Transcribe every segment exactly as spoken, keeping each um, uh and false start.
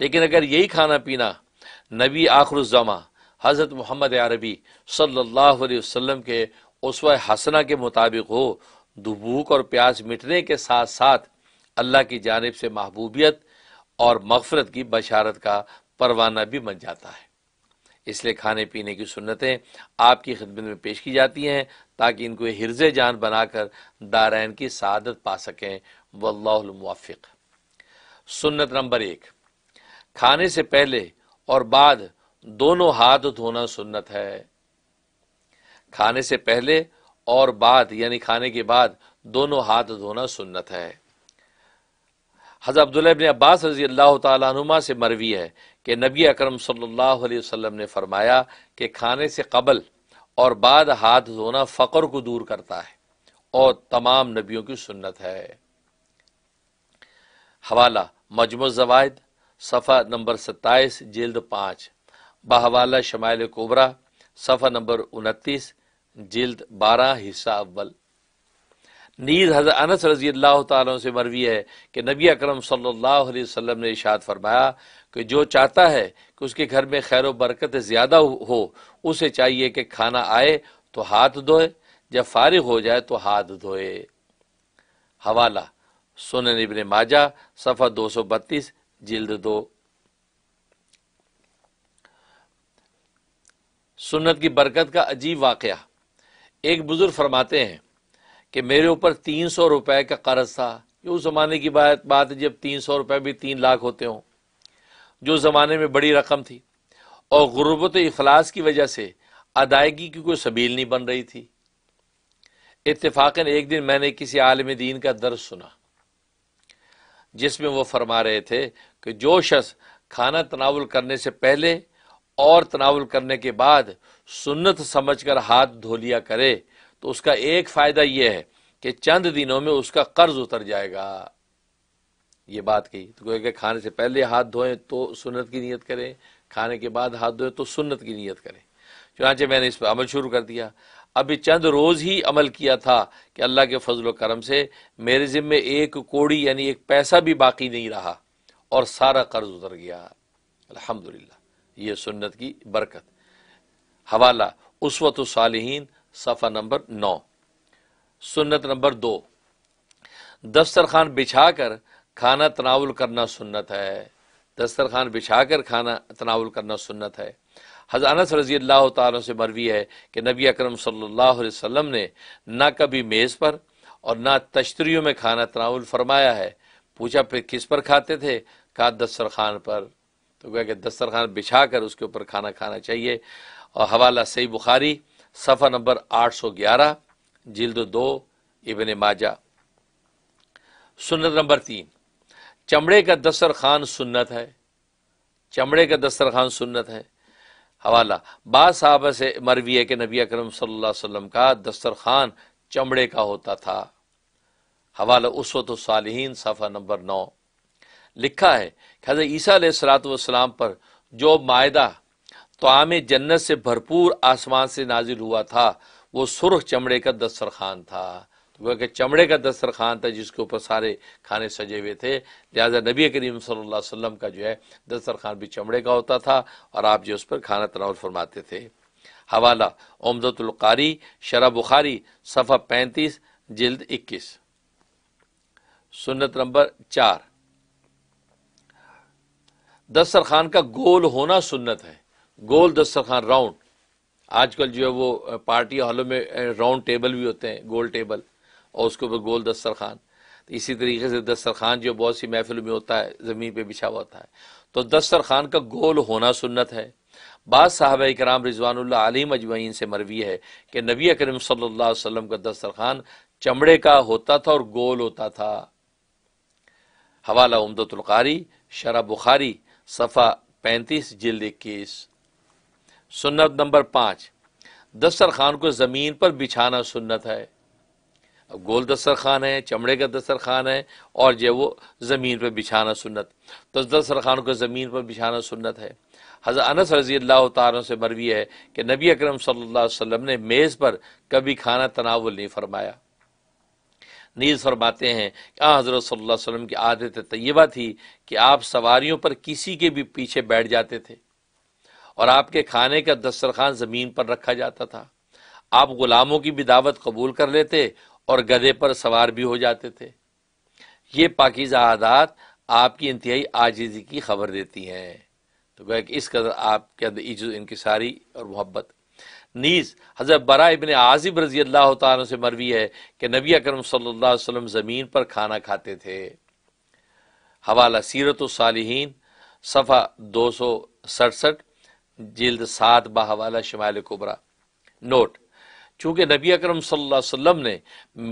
लेकिन अगर यही खाना पीना नबी आखिरुज़्ज़मा हज़रत मोहम्मद अरबी सल्लल्लाहु अलैहि वसल्लम के उसवा हसना के मुताबिक हो तो भूख और प्यास मिटने के साथ साथ अल्लाह की जानिब से महबूबियत और मग़फ़िरत की बशारत का परवाना भी बन जाता है। इसलिए खाने पीने की सुन्नतें आपकी खिदमत में पेश की जाती हैं ताकि इनको हिर्ज़े जान बनाकर दारैन की सआदत पा सकें। वल्लाहुल मुवफ़िक़। सुन्नत नंबर एक, खाने से पहले और बाद दोनों हाथ धोना सुन्नत है। खाने से पहले और बाद यानी खाने के बाद दोनों हाथ धोना सुन्नत है। हज़रत अब्दुल्लाह इब्न अब्बास रज़ी अल्लाह तआला अन्हुमा से मरवी है कि नबी अकरम सल्लल्लाहु अलैहि वसल्लम ने फरमाया कि खाने से कबल और बाद हाथ धोना फ़क़र को दूर करता है और तमाम नबियों की सुन्नत है। हवाला मजमू ज़वाइद सफ़ा नंबर सत्ताईस जिल्द पाँच, बहवाला शमाइल कुबरा सफ़ा नंबर उनतीस जिल्द बारह हिस्सा अव्वल। नीज़ हज़रत अनस रज़ी अल्लाह तआला से मरवी है कि नबी अकरम सल्लल्लाहु अलैहि वसल्लम ने इरशाद फरमाया कि जो चाहता है कि उसके घर में खैर व बरकत ज़्यादा हो उसे चाहिए कि खाना आए तो हाथ धोए, जब फारिग हो जाए तो हाथ धोए। हवाला सुनन इब्न माजा सफ़ा दो सौ बत्तीस जिल्द दो। सुन्नत की बरकत का अजीब वाक़या। एक बुज़ुर्ग फरमाते हैं कि मेरे ऊपर तीन सौ रुपये का कर्ज था। ये उस ज़माने की बात बात है जब तीन सौ रुपये भी तीन लाख होते हों, जो ज़माने में बड़ी रकम थी, और गुर्बत इखलास की वजह से अदायगी की कोई सबील नहीं बन रही थी। इत्तेफाकन एक दिन मैंने किसी आलिम दीन का दर्स सुना जिसमें वो फरमा रहे थे कि जो शख्स खाना तनावुल करने से पहले और तनावुल करने के बाद सुन्नत समझकर हाथ धो लिया करे तो उसका एक फ़ायदा यह है कि चंद दिनों में उसका कर्ज उतर जाएगा। ये बात कही तो कहे कि खाने से पहले हाथ धोएं तो सुन्नत की नीयत करें, खाने के बाद हाथ धोएं तो सुन्नत की नीयत करें। चुनांचे मैंने इस पर अमल शुरू कर दिया। अभी चंद रोज़ ही अमल किया था कि अल्लाह के फजल व करम से मेरे ज़िम्मे एक कोड़ी यानी एक पैसा भी बाकी नहीं रहा और सारा कर्ज उतर गया। अल्हम्दुलिल्लाह। ये सुन्नत की बरकत। हवाला उस्वतुस सालिहीन सफ़ा नंबर नौ। सुन्नत नंबर दो, दस्तरखान बिछा कर खाना तनावल करना सुन्नत है। दस्तरखान बिछा कर खाना तनावल करना सुन्नत है। हज़रत अनस रज़ी अल्लाह तआला से मरवी है कि नबी अकरम सल्लल्लाहु अलैहि वसल्लम ने ना कभी मेज़ पर और ना तश्तरियों में खाना तनावल फरमाया है। पूछा फिर किस पर खाते थे? कहा दस्तरखान पर। तो गया कि दस्तरखान बिछा कर उसके ऊपर खाना खाना चाहिए। और हवाला सही बुखारी सफ़ा नंबर आठ सौ ग्यारह जिल्द दो, इब्न माजा। सुन्नत नंबर तीन, चमड़े का दस्तरखान सुन्नत है। चमड़े का दस्तरखान सुन्नत है। हवाला बाद साहबा से मरवी है कि नबी अकरम सल्लल्लाहु अलैहि वसल्लम का दस्तरखान चमड़े का होता था। हवाला उस्वतुस सालिहीन सफ़ा नंबर नौ। लिखा है कि हज़रत ईसा अलैहिस्सलातु वस्सलाम पर जो मायदा तआम जन्नत से भरपूर आसमान से नाजिल हुआ था वो सुर्ख चमड़े का दस्तरखान था। तो कि चमड़े का दस्तरखान था जिसके ऊपर सारे खाने सजे हुए थे। लिहाजा नबी करीम सल्लल्लाहु अलैहि वसल्लम का जो है दस्तरखान भी चमड़े का होता था और आप जो उस पर खाना तनावल फरमाते थे। हवाला उम्दतुल क़ारी शरह बुखारी सफ़ा पैंतीस जिल्द इक्कीस। सुन्नत नंबर चार, दस्तरखान का गोल होना सुन्नत है। गोल दस्तरखान, राउंड। आजकल जो है वो पार्टी हॉलों में राउंड टेबल भी होते हैं, गोल टेबल, और उसके ऊपर गोल दस्तरखान। तो इसी तरीके से दस्तरखान जो बहुत सी महफिलों में होता है ज़मीन पे बिछा हुआ होता है। तो दस्तरखान का गोल होना सुन्नत है। बाद साहबा इकराम रिजवानुल्लाह अलैहिम अजमईन से मरवी है कि नबी अकरम सल्लल्लाहु अलैहि वसल्लम का दस्तरखान चमड़े का होता था और गोल होता था। हवाला उम्दतुल क़ारी शरह बुखारी सफ़ा पैंतीस जिल्द इक्कीस। सुन्नत नंबर पाँच, दस्तरखान को ज़मीन पर बिछाना सुन्नत है। अब गोल दस्तरखान है, चमड़े का दस्तरखान है और जो वो ज़मीन पर बिछाना सुन्नत। तो दस्तरखान को ज़मीन पर बिछाना सुन्नत है। हज़रत अनस रज़ी अल्लाह तआला से मरवी है कि नबी अकरम सल्लल्लाहु अलैहि वसल्लम ने मेज़ पर कभी खाना तनावल नहीं फरमाया। नीज़ फरमाते हैं कि हज़रत सल्लल्लाहु अलैहि वसल्लम की आदत तय्यबा थी कि आप सवारियों पर किसी के भी पीछे बैठ जाते थे और आपके खाने का दस्तरखान ज़मीन पर रखा जाता था। आप ग़ुलामों की भी दावत कबूल कर लेते और गधे पर सवार भी हो जाते थे। ये पाकीज़ा आदात आपकी इंतहाई आजिज़ी की खबर देती हैं। तो गया कि इस कदर आपके अंदर इज़्ज़त इंकिसारी और मोहब्बत। नीज़ हज़रत बरा इब्न आज़िब रज़ी अल्लाह तआला से मरवी है कि नबी अकरम सल्लल्लाहु अलैहि वसल्लम ज़मीन पर खाना खाते थे। हवाला सीरत-उस-सालिहीन सफ़ा दो सौ सड़सठ जिल्द सात बहवाला शिमाल कुबरा। नोट: चूँकि नबी अकरम सल्लल्लाहु अलैहि वसल्लम ने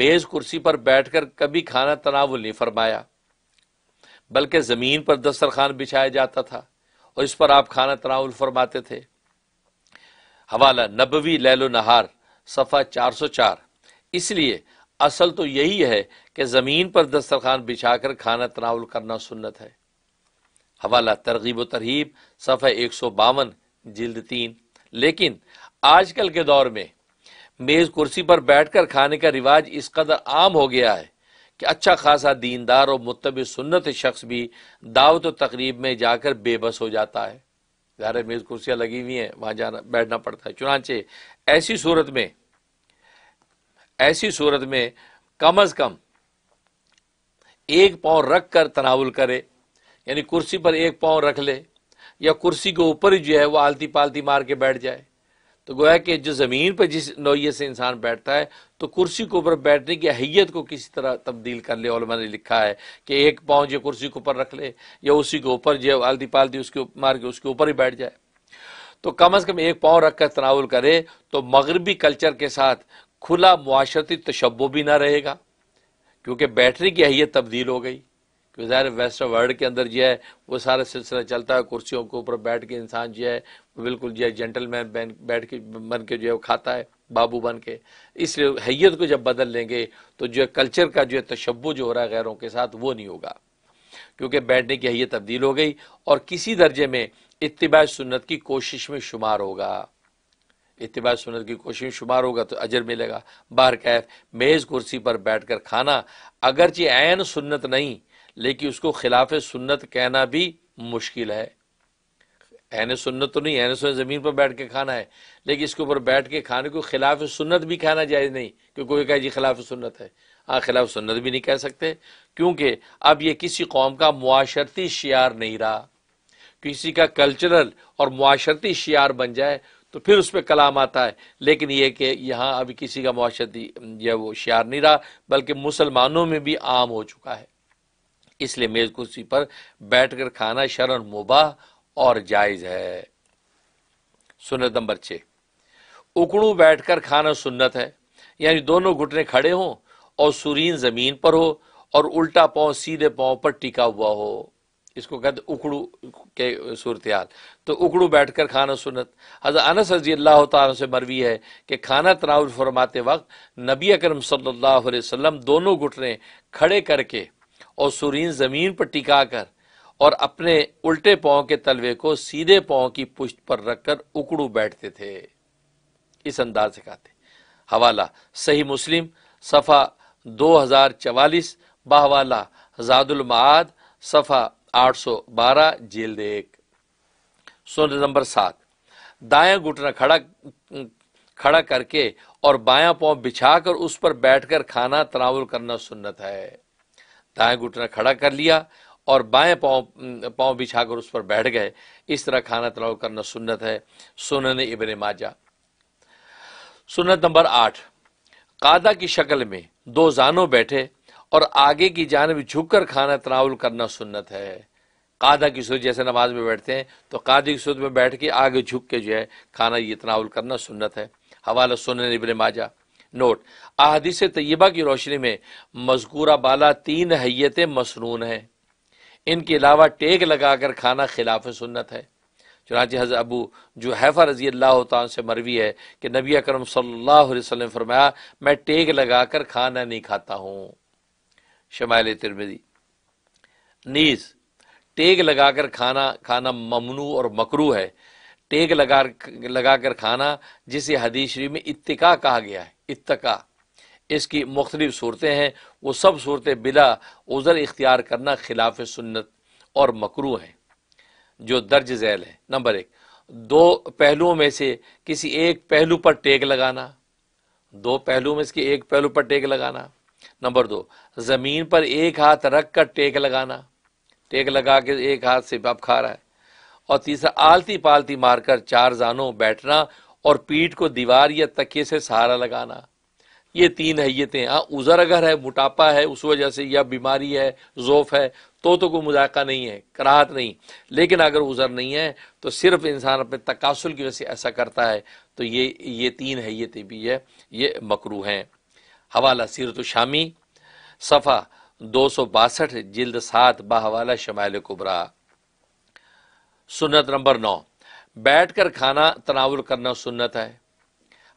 मेज़ कुर्सी पर बैठ कर कभी खाना तनावुल नहीं फरमाया, बल्कि ज़मीन पर दस्तरखान बिछाया जाता था और इस पर आप खाना तनावुल फरमाते थे। हवाला नबवी लैलो नहार सफ़ा चार सौ चार। इसलिए असल तो यही है कि ज़मीन पर दस्तरखान बिछा कर खाना तनावुल करना सुन्नत है। हवाला तरगीब व तरहीब सफ़ा एक सौ बावन जिल्द तीन। लेकिन आजकल के दौर में मेज़ कुर्सी पर बैठ कर खाने का रिवाज इस कदर आम हो गया है कि अच्छा खासा दीनदार और मुत्तबी सुन्नत शख्स भी दावत और तकरीब में जाकर बेबस हो जाता है। ज़ाहिर मेज़ कुर्सियाँ लगी हुई हैं, वहाँ जाना बैठना पड़ता है। चुनांचे ऐसी सूरत में ऐसी सूरत में कम अज़ कम एक पाँव रख कर तनावुल करे, यानी कुर्सी पर एक पाँव रख ले या कुर्सी के ऊपर ही जो है वो आलती पालती मार के बैठ जाए। तो गोया कि जो ज़मीन पर जिस नौइयत से इंसान बैठता है तो कुर्सी के ऊपर बैठने की अहियत को किसी तरह तब्दील कर ले। उलमा ने लिखा है कि एक पाँव जो कुर्सी के ऊपर रख ले या उसी के ऊपर जो आलती पालती उसके मार के उसके ऊपर ही बैठ जाए। तो कम अज़ कम एक पाँव रख कर तनावुल करे तो मगरबी कल्चर के साथ खुला मुआशरती तशब्बुह भी ना रहेगा, क्योंकि बैठने की अहियत तब्दील हो गई। क्योंकि ज़ाहिर वेस्टर्न वर्ल्ड के अंदर जो है वो सारा सिलसिला चलता है, कुर्सियों के ऊपर बैठ के इंसान जो है बिल्कुल जो है जेंटलमैन बैठ के बन के जो है वो खाता है बाबू बन के। इसलिए हैयत को जब बदल लेंगे तो जो है कल्चर का जो है तशब्बुह जो हो रहा है गैरों के साथ वो नहीं होगा, क्योंकि बैठने की हैयत तब्दील हो गई और किसी दर्जे में इत्तिबा सुन्नत की कोशिश में शुमार होगा। इत्तिबा सुन्नत की कोशिश में शुमार होगा तो अजर मिलेगा। बहर कैफ मेज़ कुर्सी पर बैठ कर खाना अगरचे ऐन सुन्नत नहीं, लेकिन उसको खिलाफ सुन्नत कहना भी मुश्किल है। ऐन सुन्नत तो नहीं, ऐन सुन्नत ज़मीन पर बैठ के खाना है, लेकिन इसके ऊपर बैठ के खाने को खिलाफ सुन्नत भी खाना जायज़ नहीं। क्योंकि कोई कहे जी खिलाफ सुन्नत है, हाँ खिलाफ सुन्नत भी नहीं कह सकते, क्योंकि अब ये किसी कौम का मुआशरती शियार नहीं रहा। किसी का कल्चरल और मुआशरती शियार बन जाए तो फिर उस पर कलाम आता है, लेकिन ये कि यहाँ अभी किसी का मुआशरती यह वो शियार नहीं रहा, बल्कि मुसलमानों में भी आम हो चुका है। इसलिए मेज़ कुर्सी पर बैठ कर खाना शरअन मुबाह और जायज़ है। सुन्नत नंबर छः, उकड़ू बैठ कर खाना सुन्नत है, यानी दोनों घुटने खड़े हों और सुरीन ज़मीन पर हो और उल्टा पाँव सीधे पाँव पर टिका हुआ हो। इसको कहते उकड़ू के सूरतयाल। तो उकड़ू बैठ कर खाना सुन्नत। हज़रत अनस रज़ी अल्लाह तआला से मरवी है कि खाना तनावुल फरमाते वक्त नबी अकरम सल्लल्लाहु अलैहि वसल्लम दोनों घुटने खड़े करके और सुरीन ज़मीन पर टिका कर और अपने उल्टे पाँव के तलवे को सीधे पाँव की पुश्त पर रखकर उकड़ू बैठते थे। इस अंदाज से खाते। हवाला सही मुस्लिम सफ़ा दो हज़ार चवालीस, बहवाला ज़ादुल माआद सफ़ा आठ सौ बारह जेल्द एक। सुन्नत नंबर सात, दायां घुटना खड़ा खड़ा करके और बायां पाँव बिछा कर उस पर बैठकर खाना तनावुल करना सुन्नत है। दायां घुटना खड़ा कर लिया और बाएं पाँव पाँव बिछाकर उस पर बैठ गए, इस तरह खाना तनावुल करना सुन्नत है। सुनन इब्न माजा। सुन्नत नंबर आठ, कादा की शक्ल में दो जानों बैठे और आगे की जानिब झुककर खाना तनावुल करना सुन्नत है। कादा की सूरत जैसे नमाज में बैठते हैं तो कादे की सूरत में बैठ के आगे झुक के जो है खाना ये तनावुल करना सुन्नत है। हवाला सुनन इब्न माजा। नोट: अहादीस तय्यबा की रोशनी में मज़कूरा बाला तीन हैयतें मसनून हैं, इनके अलावा टेक लगा कर खाना खिलाफ सुन्नत है। चुनांचे हज़रत अबू जुहैफा रज़ी अल्लाह तआला से मरवी है कि नबी अकरम सल्लल्लाहु अलैहि वसल्लम ने फरमाया, मैं टेक लगा कर खाना नहीं खाता हूँ। Smile Tirmidhi. नीज़ टेक लगा कर खाना खाना ममनू और मकरूह है। टेक लगा लगा कर खाना, जिसे हदीस शरीफ में इत्तिका कहा गया है, इत्तिका इसकी मुख्तलिफ़ सूरतें हैं, वो सब सूरतें बिला उज़र इख्तियार करना खिलाफ सुन्नत और मकरूह हैं जो दर्ज झैल है। नंबर एक, दो पहलुओं में से किसी एक पहलू पर टेक लगाना, दो पहलुओं में से एक पहलू पर टेक लगाना। नंबर दो, ज़मीन पर एक हाथ रख कर टेक लगाना, टेक लगा के एक हाथ से आप खा रहा है। और तीसरा, आलती पालती मारकर चार जानों बैठना और पीठ को दीवार या तकिए से सहारा लगाना। ये तीन हैयतें। हाँ, उज़र अगर है, मोटापा है उस वजह से, या बीमारी है, ज़ोफ़ है, तो तो कोई मुज़ायका नहीं है, कराहत नहीं। लेकिन अगर उज़र नहीं है तो सिर्फ इंसान अपने तकासुल की वजह से ऐसा करता है, तो ये ये तीन हैयतें भी है, ये मकरूह हैं। हवाला सीरत शामी सफ़ा दो सौ बासठ जिल्द सात बाहवाला शमाइल कुबरा। सुन्नत नंबर नौ, बैठ कर खाना तनावुल करना सुन्नत है।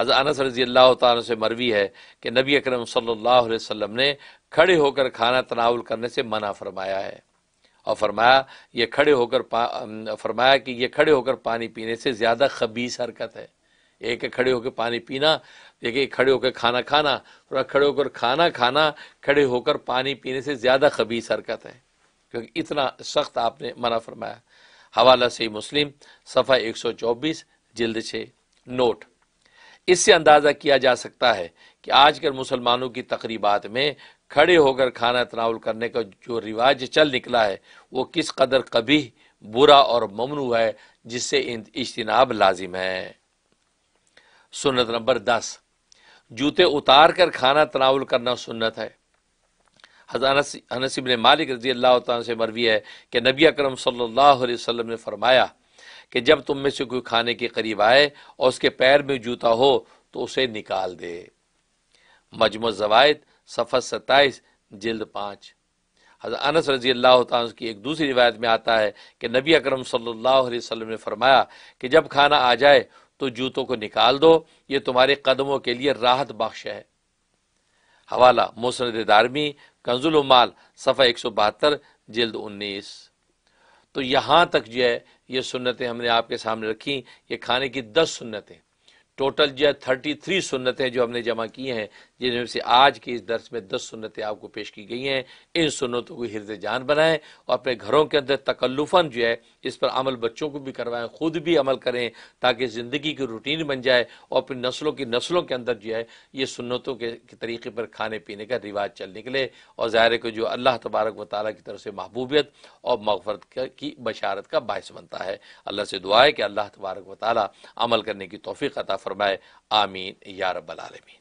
हज़रत अनस रज़ी अल्लाह तआला से मरवी है कि नबी अकरम सल्लल्लाहु अलैहि वसल्लम ने खड़े होकर खाना तनावुल करने से मना फरमाया है और फरमाया ये खड़े होकर फरमाया कि ये खड़े होकर पानी पीने से ज़्यादा खबीस हरकत है। एक खड़े होकर पानी पीना, देखिए खड़े होकर खाना खाना, और खड़े होकर खाना खाना खड़े होकर पानी पीने से ज़्यादा खबीस हरकत है, क्योंकि इतना सख्त आपने मना फरमाया। हवाला सही मुस्लिम सफ़ा एक सौ चौबीस जिल्द छः। नोट, इससे अंदाज़ा किया जा सकता है कि आजकल मुसलमानों की तकरीबात में खड़े होकर खाना तनावल करने का जो रिवाज चल निकला है वो किस कदर कभी बुरा और ममनू है, जिससे इज्तनाब लाजिम है। सुन्नत नंबर दस, जूते उतार कर खाना तनावल करना सुन्नत है। हज़रत अनस इब्न मालिक रज़ी अल्लाह तआला से मरवी है कि नबी अकरम सल्लल्लाहु अलैहि वसल्लम ने फरमाया कि जब तुम में से कोई खाने के करीब आए और उसके पैर में जूता हो तो उसे निकाल दे। मजमू ज़वाइद सफ़ा सत्ताईस जिल्द पाँच। हज़रत अनस रज़ी अल्लाह तआला अन्हु की एक दूसरी रिवायत में आता है कि नबी अकरम सल्लल्लाहु अलैहि वसल्लम ने फरमाया कि जब खाना आ जाए तो जूतों को निकाल दो, ये तुम्हारे कदमों के लिए राहत बख्श है। हवाला मुसनद दारमी कंजुल माल सफ़ा एक सौ बहत्तर जिल्द उन्नीस। तो यहाँ तक जो है ये सुन्नतें हमने आपके सामने रखी। ये खाने की दस सुन्नतें, टोटल जो है थर्टी थ्री सुन्नतें जो हमने जमा की हैं, जिनमें से आज के इस दर्स में दस सुन्नतें आपको पेश की गई हैं। इन सुन्नतों को हिर्ज़ जान बनाएं और अपने घरों के अंदर तकल्लुफ़न जो है इस पर अमल बच्चों को भी करवाएं, ख़ुद भी अमल करें, ताकि ज़िंदगी की रूटीन बन जाए और अपनी नस्लों की नस्लों के अंदर जो है ये सुन्नतों के तरीक़े पर खाने पीने का रिवाज चल निकले और ज़ाहिर को जो अल्लाह तबारक व तआला की तरफ से महबूबियत और मग़फ़रत की बशारत का बायस बनता है। अल्लाह से दुआ है कि अल्लाह तबारक व तआला अमल करने की तौफ़ीक़ अता फरमाए। आमीन या रब्बल आलमीन।